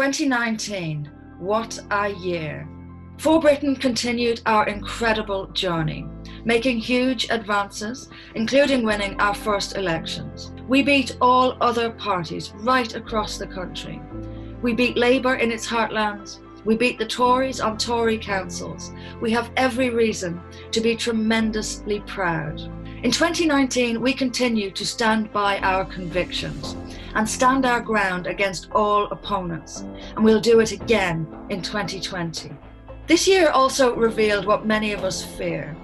2019, what a year. For Britain continued our incredible journey, making huge advances, including winning our first elections. We beat all other parties right across the country. We beat Labour in its heartlands. We beat the Tories on Tory councils. We have every reason to be tremendously proud. In 2019, we continue to stand by our convictions and stand our ground against all opponents, and we'll do it again in 2020. This year also revealed what many of us fear,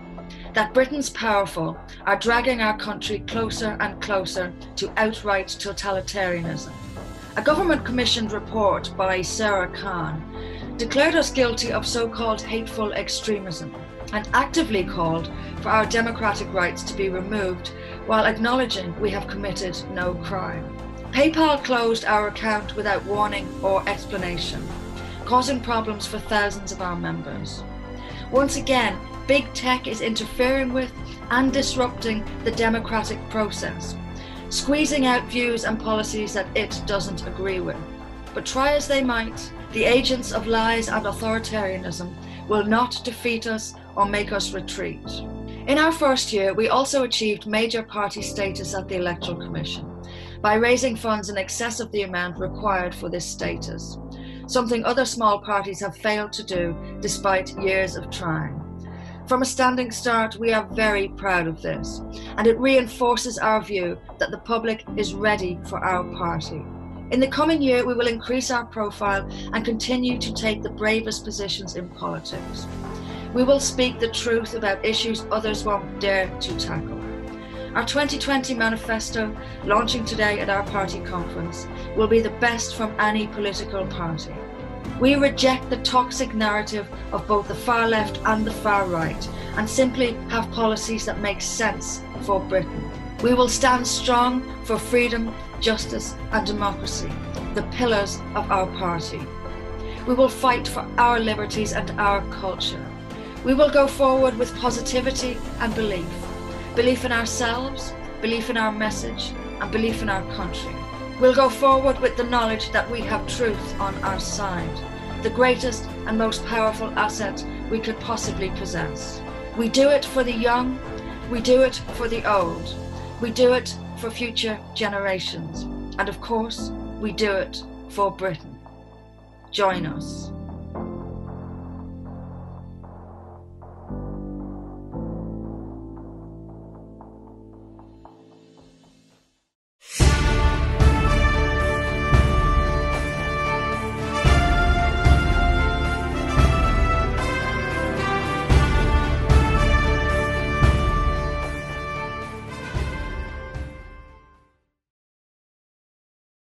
that Britain's powerful are dragging our country closer and closer to outright totalitarianism. A government-commissioned report by Sarah Khan declared us guilty of so-called hateful extremism and actively called for our democratic rights to be removed while acknowledging we have committed no crime. PayPal closed our account without warning or explanation, causing problems for thousands of our members. Once again, big tech is interfering with and disrupting the democratic process, squeezing out views and policies that it doesn't agree with. But try as they might, the agents of lies and authoritarianism will not defeat us or make us retreat. In our first year, we also achieved major party status at the Electoral Commission by raising funds in excess of the amount required for this status, something other small parties have failed to do despite years of trying. From a standing start, we are very proud of this, and it reinforces our view that the public is ready for our party. In the coming year, we will increase our profile and continue to take the bravest positions in politics. We will speak the truth about issues others won't dare to tackle. Our 2020 manifesto, launching today at our party conference, will be the best from any political party. We reject the toxic narrative of both the far left and the far right, and simply have policies that make sense for Britain. We will stand strong for freedom, justice and democracy, the pillars of our party. We will fight for our liberties and our culture. We will go forward with positivity and belief. Belief in ourselves, belief in our message, and belief in our country. We'll go forward with the knowledge that we have truth on our side, the greatest and most powerful asset we could possibly possess. We do it for the young, we do it for the old, we do it for future generations, and of course, we do it for Britain. Join us.